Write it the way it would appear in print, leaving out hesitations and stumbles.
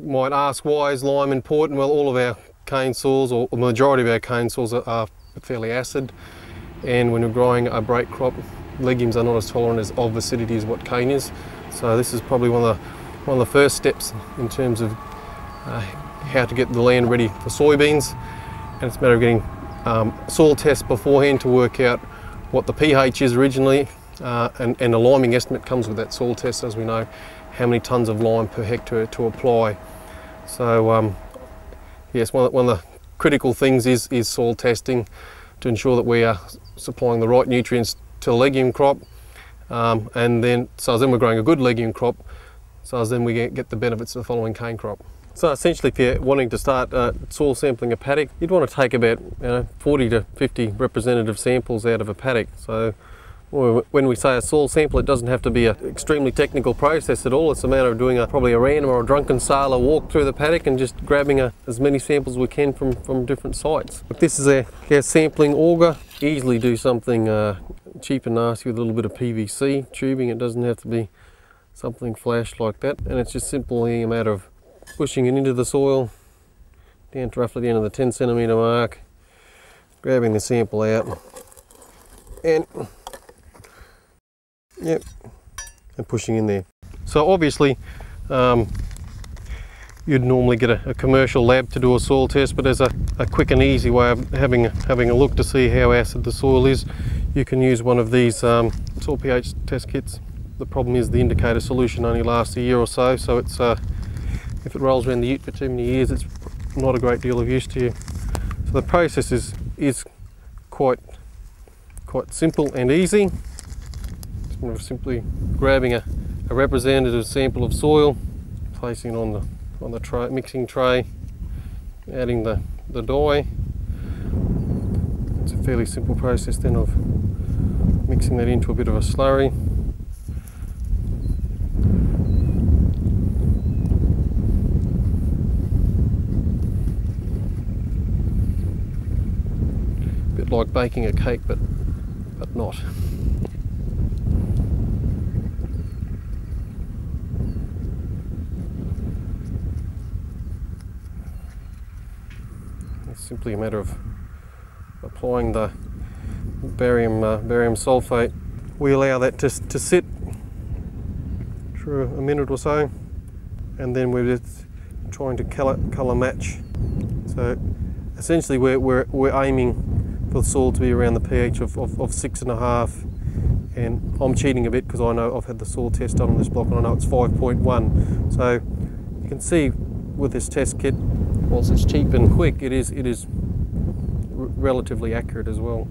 might ask, why is lime important? Well, all of our cane soils, or the majority of our cane soils, are fairly acid, and when we're growing a break crop, legumes are not as tolerant of acidity as what cane is. So this is probably one of the first steps in terms of how to get the land ready for soybeans, and it's a matter of getting soil tests beforehand to work out what the pH is originally, and a liming estimate comes with that soil test, as we know how many tonnes of lime per hectare to apply. So yes, one of the critical things is soil testing to ensure that we are supplying the right nutrients to the legume crop, and then so we're growing a good legume crop, so as then we get the benefits of the following cane crop. So essentially, if you're wanting to start soil sampling a paddock, you'd want to take about 40 to 50 representative samples out of a paddock. So when we say a soil sample, it doesn't have to be an extremely technical process at all. It's a matter of doing probably a random or a drunken sailor walk through the paddock and just grabbing as many samples as we can from different sites. If this is our sampling auger, easily do something cheap and nasty with a little bit of PVC tubing. It doesn't have to be something flash like that, and it's just simply a matter of pushing it into the soil down to roughly the end of the 10 centimetre mark, grabbing the sample out, and yep, and pushing in there. So obviously you'd normally get a commercial lab to do a soil test, but as a quick and easy way of having a look to see how acid the soil is, you can use one of these soil pH test kits. The problem is the indicator solution only lasts a year or so, so it's if it rolls around the ute for too many years, it's not a great deal of use to you. So the process is quite simple and easy. We're simply grabbing a representative sample of soil, placing it on the tray, mixing tray, adding the dye. It's a fairly simple process then of mixing that into a bit of a slurry. A bit like baking a cake, but not. Simply a matter of applying the barium sulfate. We allow that to sit for a minute or so, and then we're just trying to colour match. So essentially we're aiming for the soil to be around the pH of 6.5, and I'm cheating a bit because I know I've had the soil test done on this block and I know it's 5.1. So you can see with this test kit, whilst it's cheap and quick, it is relatively accurate as well.